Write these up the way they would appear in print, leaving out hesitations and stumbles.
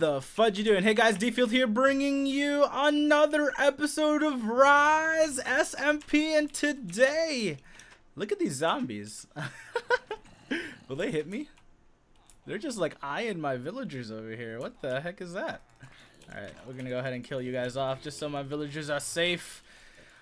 What the fudge you doing? Hey guys, DField here, bringing you another episode of Rise SMP, and today, look at these zombies. Will they hit me? They're just like eyeing my villagers over here. What the heck is that? Alright, we're gonna go ahead and kill you guys off just so my villagers are safe.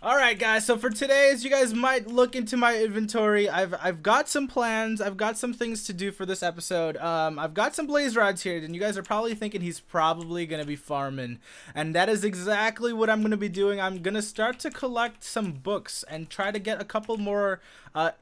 Alright guys, so for today, as you guys might look into my inventory, I've got some plans, I've got some things to do for this episode. I've got some blaze rods here, and you guys are probably thinking he's probably going to be farming. And that is exactly what I'm going to be doing. I'm going to start to collect some books and try to get a couple more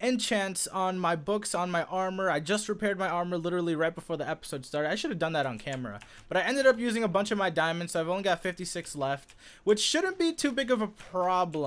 enchants on my books, on my armor. I just repaired my armor literally right before the episode started. I should have done that on camera. But I ended up using a bunch of my diamonds, so I've only got 56 left, which shouldn't be too big of a problem.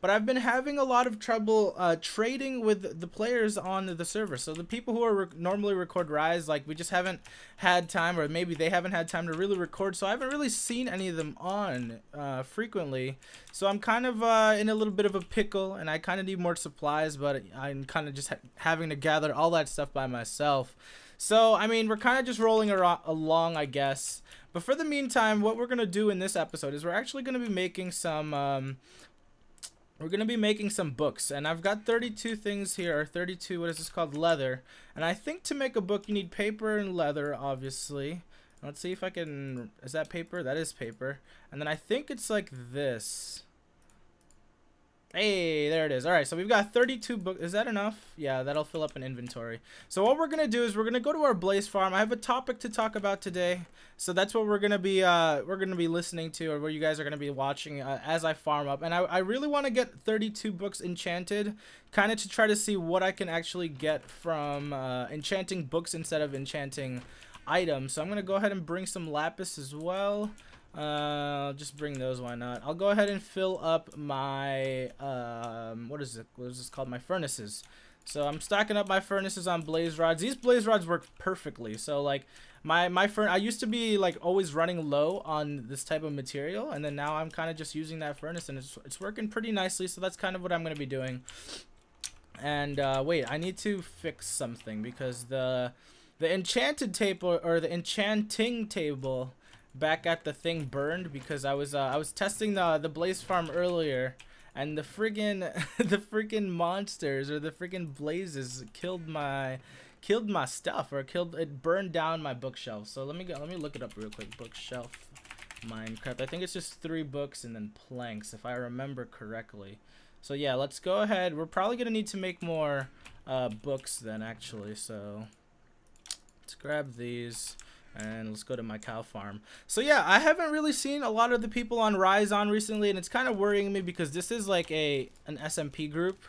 But I've been having a lot of trouble trading with the players on the server. So the people who are normally record Rise, like, we just haven't had time, or maybe they haven't had time to really record. So I haven't really seen any of them on frequently. So I'm kind of in a little bit of a pickle, and I kind of need more supplies, but I'm kind of just having to gather all that stuff by myself. So, I mean, we're kind of just rolling along, I guess. But for the meantime, what we're going to do in this episode is we're actually going to be making some... We're going to be making some books, and I've got 32 things here, or 32, what is this called, leather. And I think to make a book you need paper and leather, obviously. Let's see if I can, is that paper? That is paper. And then I think it's like this. Hey, there it is. Alright, so we've got 32 books. Is that enough? Yeah, that'll fill up an inventory. So what we're going to do is we're going to go to our blaze farm. I have a topic to talk about today. So that's what we're going to be listening to, or what you guys are going to be watching as I farm up. And I really want to get 32 books enchanted, kind of to try to see what I can actually get from enchanting books instead of enchanting items. So I'm going to go ahead and bring some lapis as well. I'll just bring those, why not? I'll go ahead and fill up my my furnaces. So I'm stacking up my furnaces on blaze rods. These blaze rods work perfectly. So like I used to be like always running low on this type of material, and then now I'm kind of just using that furnace, and it's working pretty nicely. So that's kind of what I'm going to be doing. And wait, I need to fix something, because the enchanted table, or the enchanting table back at the thing burned, because I was testing the blaze farm earlier, and the friggin monsters, or the friggin blazes, killed my stuff, or it burned down my bookshelf. So let me look it up real quick. Bookshelf Minecraft. I think it's just 3 books and then planks, if I remember correctly. So yeah, let's go ahead. We're probably gonna need to make more books then, actually. So let's grab these. And let's go to my cow farm. So yeah, I haven't really seen a lot of the people on Rise on recently, and it's kind of worrying me, because this is like an SMP group,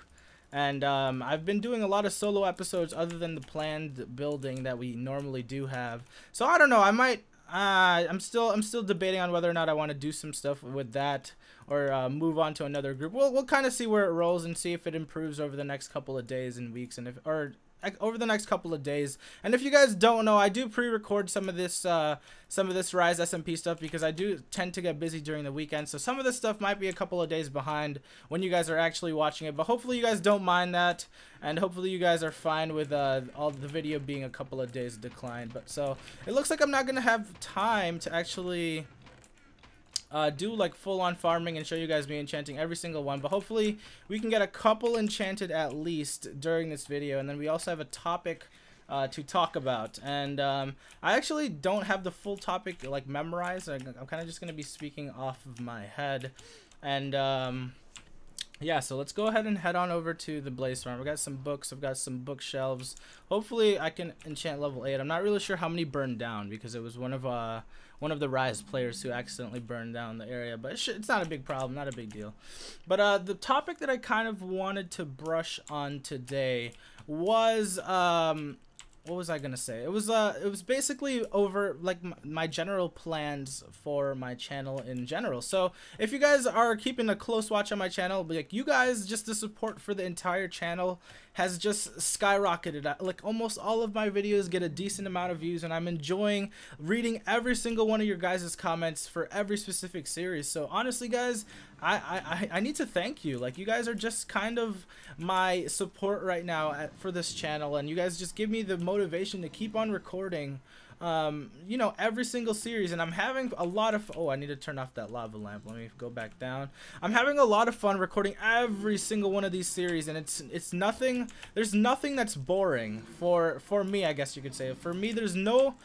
and I've been doing a lot of solo episodes other than the planned building that we normally do have. So I don't know, I might I'm still debating on whether or not I want to do some stuff with that, or move on to another group. We'll kind of see where it rolls and see if it improves over the next couple of days and weeks, and if you guys don't know, I do pre-record some of this Rise SMP stuff, because I do tend to get busy during the weekend, so some of this stuff might be a couple of days behind when you guys are actually watching it. But hopefully you guys don't mind that, and hopefully you guys are fine with all the video being a couple of days declined. But so it looks like I'm not gonna have time to actually do like full-on farming and show you guys me enchanting every single one, but hopefully we can get a couple enchanted at least during this video. And then we also have a topic to talk about, and I actually don't have the full topic like memorized. I'm kind of just gonna be speaking off of my head, and yeah, so let's go ahead and head on over to the blaze farm. We got some books, I've got some bookshelves. Hopefully I can enchant level 8. I'm not really sure how many burned down, because it was one of the Rise players who accidentally burned down the area, but it's not a big problem, not a big deal. But the topic that I kind of wanted to brush on today was what was I gonna say? It was basically over like my general plans for my channel in general. So if you guys are keeping a close watch on my channel, like, you guys, just the support for the entire channel has just skyrocketed. Like, almost all of my videos get a decent amount of views, and I'm enjoying reading every single one of your guys' comments for every specific series. So honestly, guys, I need to thank you. Like, you guys are just kind of my support right now for this channel, and you guys just give me the motivation to keep on recording you know, every single series, and I'm having a lot of, oh, I need to turn off that lava lamp. Let me go back down. I'm having a lot of fun recording every single one of these series, and it's nothing, there's nothing that's boring for me, I guess you could say. For me, there's no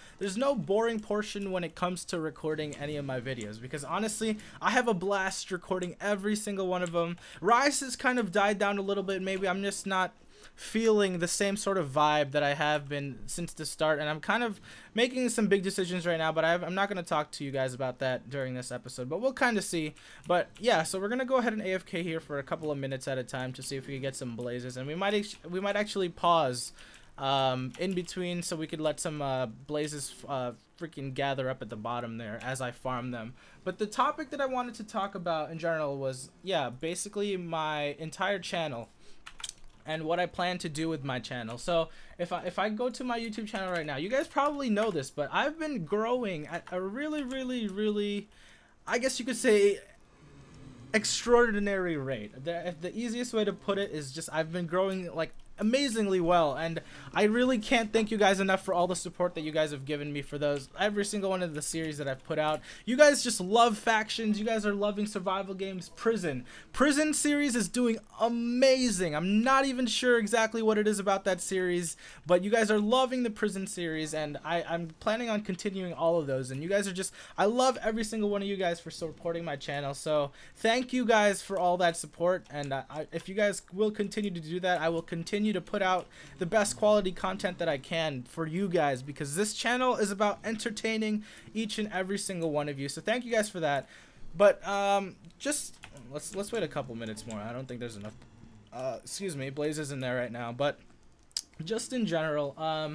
boring portion when it comes to recording any of my videos, because honestly, I have a blast recording every single one of them. Rise has kind of died down a little bit. Maybe I'm just not feeling the same sort of vibe that I have been since the start, and I'm kind of making some big decisions right now, but I'm not going to talk to you guys about that during this episode, but we'll kind of see. But yeah, so we're going to go ahead and AFK here for a couple of minutes at a time to see if we can get some blazes, and we might actually pause in between so we could let some blazes freaking gather up at the bottom there as I farm them. But the topic that I wanted to talk about in general was, yeah, basically my entire channel and what I plan to do with my channel. So if I go to my YouTube channel right now, you guys probably know this, but I've been growing at a really, I guess you could say, extraordinary rate. The easiest way to put it is just I've been growing like amazingly well, and I really can't thank you guys enough for all the support that you guys have given me for those, every single one of the series that I've put out. You guys just love factions, you guys are loving survival games. Prison series is doing amazing. I'm not even sure exactly what it is about that series, but you guys are loving the prison series, and I'm planning on continuing all of those, and you guys are just, I love every single one of you guys for supporting my channel. So thank you guys for all that support, and if you guys will continue to do that, I will continue to put out the best quality content that I can for you guys, because this channel is about entertaining each and every single one of you. So thank you guys for that. But just let's wait a couple minutes more. I don't think there's enough excuse me, blazes in there right now. But just in general,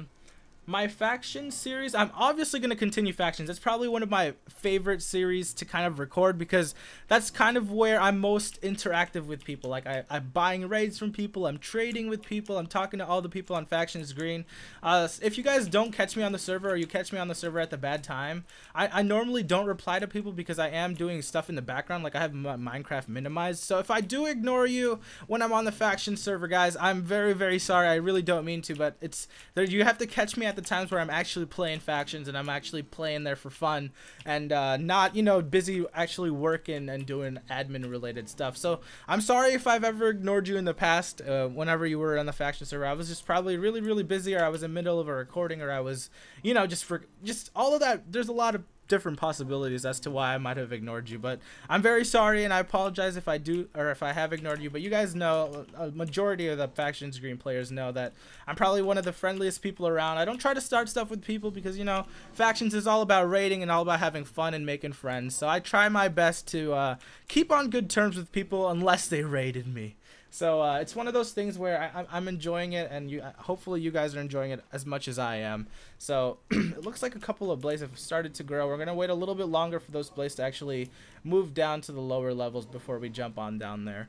my faction series, I'm obviously going to continue factions. That's probably one of my favorite series to kind of record, because that's kind of where I'm most interactive with people. Like I'm buying raids from people, I'm trading with people, I'm talking to all the people on Factions Green. If you guys don't catch me on the server, or you catch me on the server at the bad time, I normally don't reply to people because I am doing stuff in the background. Like I have my Minecraft minimized, so if I do ignore you when I'm on the faction server, guys, I'm very, very sorry. I really don't mean to, but it's there. You have to catch me at the times where I'm actually playing factions, and I'm actually playing there for fun, and not, you know, busy actually working and doing admin related stuff. So I'm sorry if I've ever ignored you in the past whenever you were on the faction server. I was just probably really, really busy, or I was in the middle of a recording, or I was, you know, just all of that. There's a lot of different possibilities as to why I might have ignored you, but I'm very sorry, and I apologize if I do, or if I have ignored you. But you guys know, a majority of the Factions Green players know that I'm probably one of the friendliest people around. I don't try to start stuff with people because, you know, factions is all about raiding and all about having fun and making friends, so I try my best to keep on good terms with people unless they raided me. So it's one of those things where I'm enjoying it, and you, hopefully you guys are enjoying it as much as I am. So it looks like a couple of blazes have started to grow. We're going to wait a little bit longer for those blazes to actually move down to the lower levels before we jump on down there.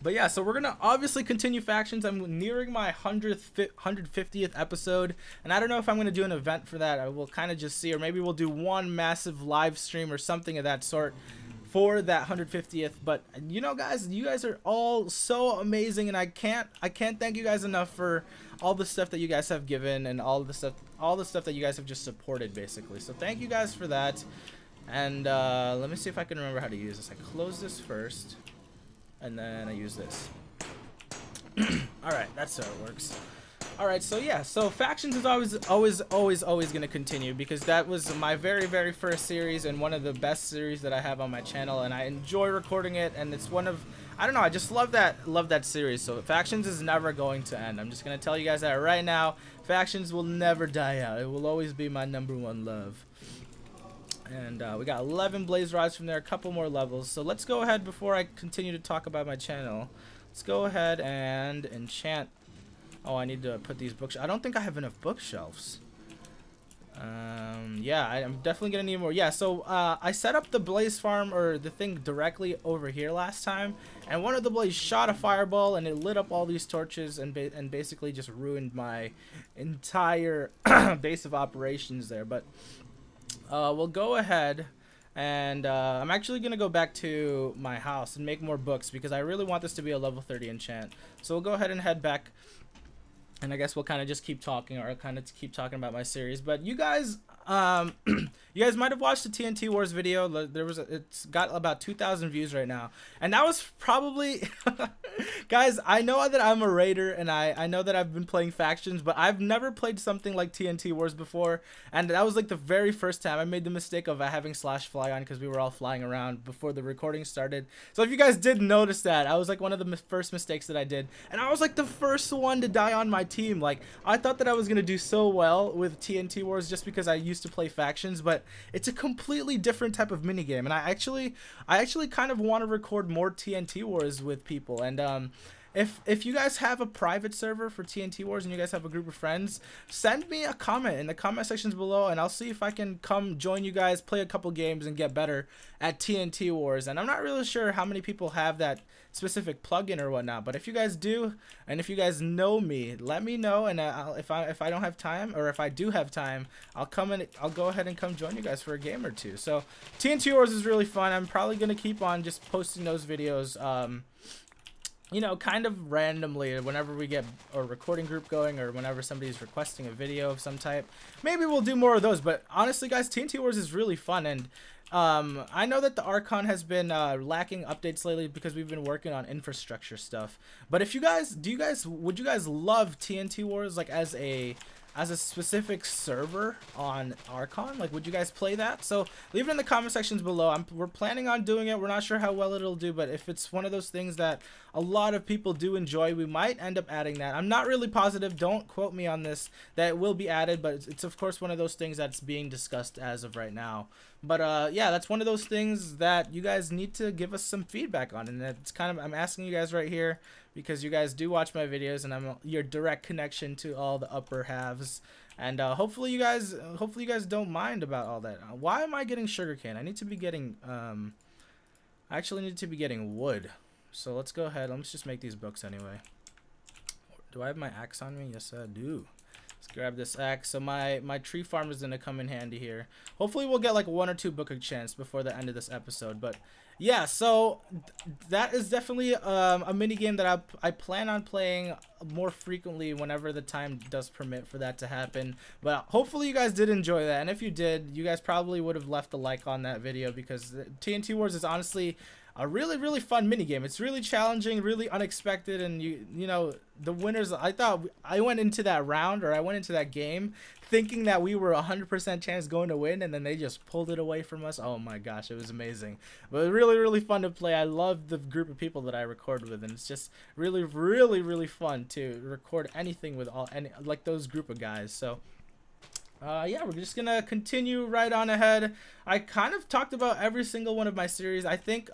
But yeah, so we're going to obviously continue factions. I'm nearing my 150th episode, and I don't know if I'm going to do an event for that. I will kind of just see, or maybe we'll do one massive live stream or something of that sort for that 150th. But you know, guys, you guys are all so amazing, and I can't thank you guys enough for all the stuff that you guys have given, and all the stuff that you guys have just supported, basically. So thank you guys for that. And let me see if I can remember how to use this. I close this first, and then I use this. All right, that's how it works. All right, so yeah, so factions is always going to continue, because that was my very, very first series, and one of the best series that I have on my channel, and I enjoy recording it, and it's one of, I don't know, I just love that series. So factions is never going to end. I'm just going to tell you guys that right now. Factions will never die out. It will always be my number one love. And we got 11 blaze rods from there, a couple more levels. So let's go ahead, before I continue to talk about my channel, let's go ahead and enchant. Oh, I need to put these bookshelves. I don't think I have enough bookshelves. Yeah, I'm definitely gonna need more. Yeah, so I set up the blaze farm, or the thing, directly over here last time, and one of the blaze shot a fireball, and it lit up all these torches, and basically just ruined my entire base of operations there. But we'll go ahead, and I'm actually gonna go back to my house and make more books, because I really want this to be a level 30 enchant. So we'll go ahead and head back And I guess we'll kind of just keep talking, or kind of keep talking about my series. But you guys, you guys might have watched the TNT Wars video. There was it's got about 2,000 views right now, and that was probably, guys. I know that I'm a raider, and I know that I've been playing factions, but I've never played something like TNT Wars before, and that was like the very first time I made the mistake of having Slash fly on, because we were all flying around before the recording started. So if you guys did notice that, I was like one of the first mistakes that I did, and I was like the first one to die on my team. Like, I thought that I was gonna do so well with TNT Wars just because I used to play factions, but it's a completely different type of minigame, and I actually kind of want to record more TNT Wars with people. And if you guys have a private server for TNT Wars and you guys have a group of friends, send me a comment in the comment sections below, and I'll see if I can come join you guys, play a couple games, and get better at TNT Wars. And I'm not really sure how many people have that specific plugin or whatnot, but if you guys do, and if you guys know me, let me know, and if I don't have time, or if I do have time, I'll go ahead and come join you guys for a game or two. So TNT Wars is really fun. I'm probably gonna keep on just posting those videos, you know, kind of randomly whenever we get a recording group going, or whenever somebody's requesting a video of some type. Maybe we'll do more of those. But honestly, guys, TNT Wars is really fun, and I know that the Archon has been lacking updates lately because we've been working on infrastructure stuff. But if you guys, would you guys love TNT Wars, like, as a specific server on Archon? Like, would you guys play that? So leave it in the comment sections below. We're planning on doing it. We're not sure how well it'll do, but if it's one of those things that a lot of people do enjoy, we might end up adding that. I'm not really positive, don't quote me on this, that it will be added, but it's of course one of those things that's being discussed as of right now. But yeah, that's one of those things that you guys need to give us some feedback on, and that's kind of, I'm asking you guys right here, because you guys do watch my videos, and I'm your direct connection to all the upper halves. And hopefully you guys don't mind about all that. Why am I getting sugarcane? I need to be getting I actually need to be getting wood. So let's go ahead. Let's just make these books anyway. Do I have my axe on me? Yes, I do. Let's grab this axe. So my tree farm is gonna come in handy here. Hopefully we'll get like 1 or 2 book of chance before the end of this episode. But yeah, so that is definitely a minigame that I plan on playing more frequently whenever the time does permit for that to happen. But hopefully you guys did enjoy that, and if you did, you guys probably would have left a like on that video, because TNT Wars is honestly a really, really fun minigame. It's really challenging, really unexpected, and you know, the winners, I thought, I went into that round, or I went into that game thinking that we were 100% chance going to win, and then they just pulled it away from us. Oh my gosh, it was amazing. But really, really fun to play. I love the group of people that I record with, and it's just really, really, really fun to record anything with like those group of guys. So yeah, we're just gonna continue right on ahead. I kind of talked about every single one of my series, I think.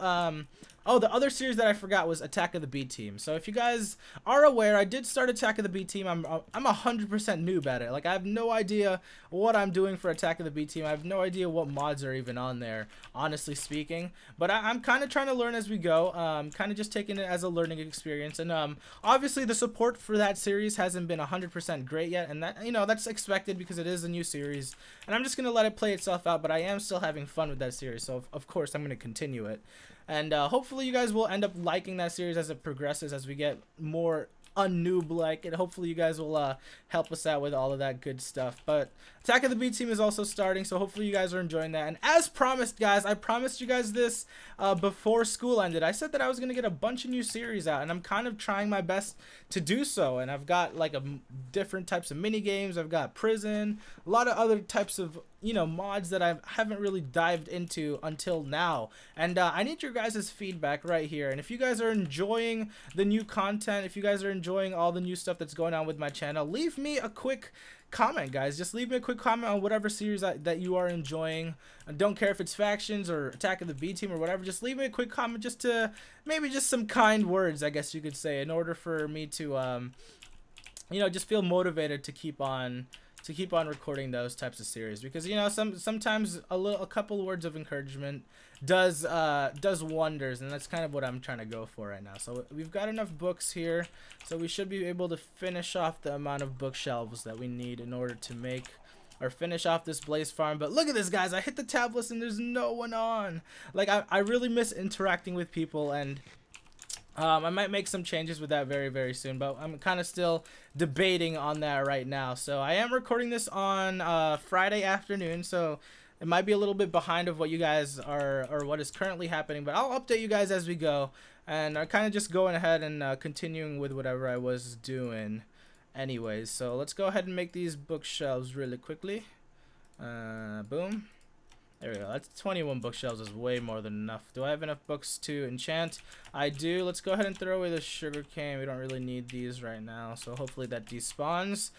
Oh, the other series that I forgot was Attack of the B-Team. So if you guys are aware, I did start Attack of the B-Team. I'm 100% noob at it. Like, I have no idea what I'm doing for Attack of the B-Team. I have no idea what mods are even on there, honestly speaking. But I'm kind of trying to learn as we go. Kind of just taking it as a learning experience. And obviously the support for that series hasn't been 100% great yet. And that, you know, that's expected because it is a new series. And I'm just going to let it play itself out. But I am still having fun with that series. So, of course, I'm going to continue it. And hopefully you guys will end up liking that series as it progresses, as we get more un-noob-like, and hopefully you guys will help us out with all of that good stuff. But Attack of the B-Team is also starting, so hopefully you guys are enjoying that. And as promised, guys, I promised you guys this before school ended. I said that I was going to get a bunch of new series out, and I'm kind of trying my best to do so. And I've got like different types of mini-games. I've got prison, a lot of other types of, you know, mods that I haven't really dived into until now. And I need your guys' feedback right here. And if you guys are enjoying the new content, if you guys are enjoying all the new stuff that's going on with my channel, leave me a quick comment, guys. Just leave me a quick comment on whatever series that you are enjoying. I don't care if it's factions or Attack of the B-Team or whatever. Just leave me a quick comment, just to maybe just some kind words, I guess you could say, in order for me to you know, just feel motivated to keep on recording those types of series, because, you know, sometimes a couple words of encouragement does wonders, and that's kind of what I'm trying to go for right now. So we've got enough books here, so we should be able to finish off the amount of bookshelves that we need in order to make or finish off this blaze farm. But look at this, guys, I hit the tab list and there's no one on. Like, I really miss interacting with people, and I might make some changes with that very, very soon, but I'm kind of still debating on that right now. So I am recording this on Friday afternoon, so it might be a little bit behind of what you guys are, or what is currently happening, but I'll update you guys as we go. And I'm kind of just going ahead and continuing with whatever I was doing anyways. So let's go ahead and make these bookshelves really quickly. Boom. There we go. That's 21 bookshelves is way more than enough. Do I have enough books to enchant? I do. Let's go ahead and throw away the sugar cane. We don't really need these right now, so hopefully that despawns.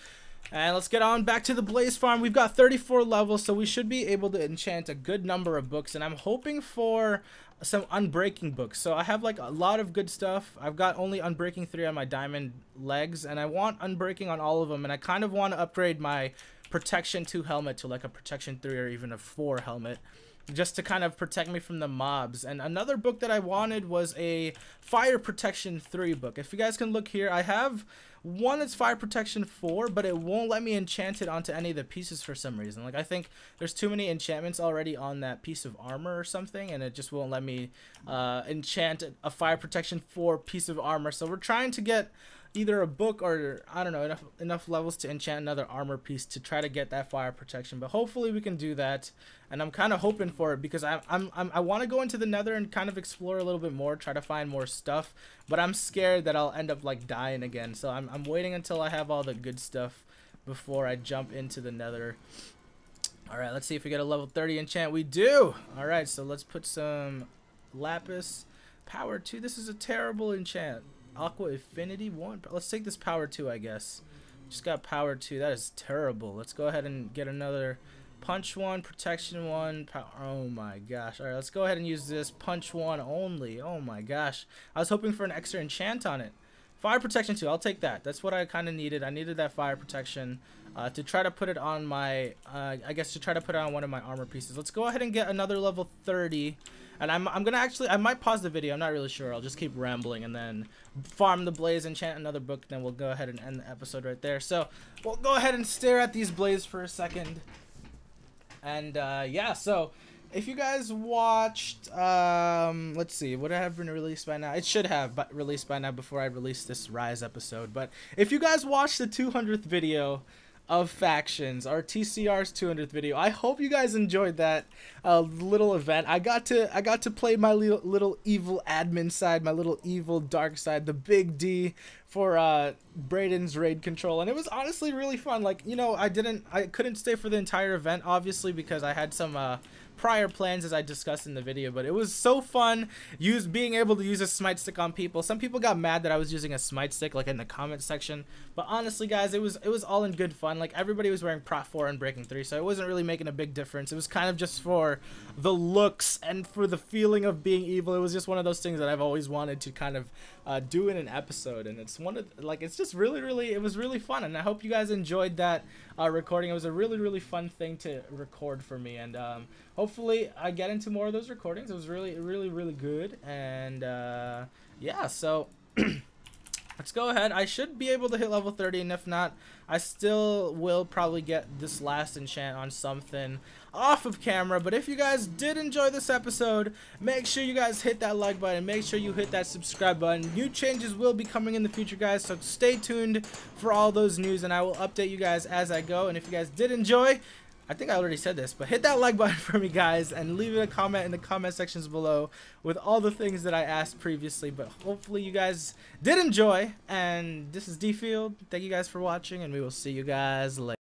And let's get on back to the Blaze Farm. We've got 34 levels, so we should be able to enchant a good number of books, and I'm hoping for some unbreaking books. So I have like a lot of good stuff. I've got only unbreaking 3 on my diamond legs, and I want unbreaking on all of them, and I kind of want to upgrade my protection 2 helmet to like a protection 3 or even a 4 helmet, just to kind of protect me from the mobs. And another book that I wanted was a fire protection 3 book. If you guys can look here, I have one that's fire protection 4, but it won't let me enchant it onto any of the pieces for some reason. Like I think there's too many enchantments already on that piece of armor or something, and it just won't let me enchant a fire protection 4 piece of armor. So we're trying to get either a book or, I don't know, enough levels to enchant another armor piece to try to get that fire protection, but hopefully we can do that. And I'm kind of hoping for it because I want to go into the Nether and kind of explore a little bit more, try to find more stuff, but I'm scared that I'll end up like dying again. So I'm waiting until I have all the good stuff before I jump into the Nether. All right, let's see if we get a level 30 enchant. We do. All right, so let's put some lapis power 2. This is a terrible enchant. Aqua Affinity 1. Let's take this power 2, I guess. Just got power 2. That is terrible. Let's go ahead and get another punch 1, protection 1. Oh my gosh. All right, let's go ahead and use this punch 1 only. Oh my gosh. I was hoping for an extra enchant on it. Fire protection 2. I'll take that. That's what I kind of needed. I needed that fire protection to try to put it on my, I guess to try to put it on one of my armor pieces. Let's go ahead and get another level 30. And I'm gonna actually, I might pause the video, I'm not really sure, I'll just keep rambling and then farm the blaze, enchant another book, then we'll go ahead and end the episode right there. So we'll go ahead and stare at these blaze for a second. And yeah, so if you guys watched, let's see, would I have been released by now? It should have but released by now before I released this Rise episode. But if you guys watched the 200th video of factions, our TCR's 200th video, I hope you guys enjoyed that little event. I got to play my little evil admin side, my little evil dark side, the big D for Brayden's raid control, and it was honestly really fun. Like, you know, I couldn't stay for the entire event obviously because I had some prior plans, as I discussed in the video, but it was so fun being able to use a smite stick on people. Some people got mad that I was using a smite stick, like in the comment section, but honestly guys, it was all in good fun. Like everybody was wearing Prot 4 and Breaking 3, so it wasn't really making a big difference. It was kind of just for the looks and for the feeling of being evil. It was just one of those things that I've always wanted to kind of do in an episode, and it's one of like, it's just really it was really fun, and I hope you guys enjoyed that recording. It was a really fun thing to record for me, and hopefully I get into more of those recordings. It was really good, and yeah, so let's go ahead. I should be able to hit level 30, and if not, I still will probably get this last enchant on something off of camera. But if you guys did enjoy this episode, make sure you guys hit that like button, make sure you hit that subscribe button. New changes will be coming in the future guys, so stay tuned for all those news, and I will update you guys as I go. And if you guys did enjoy, I think I already said this, but hit that like button for me guys, and leave a comment in the comment sections below with all the things that I asked previously. But hopefully you guys did enjoy, and this is DField. Thank you guys for watching, and we will see you guys later.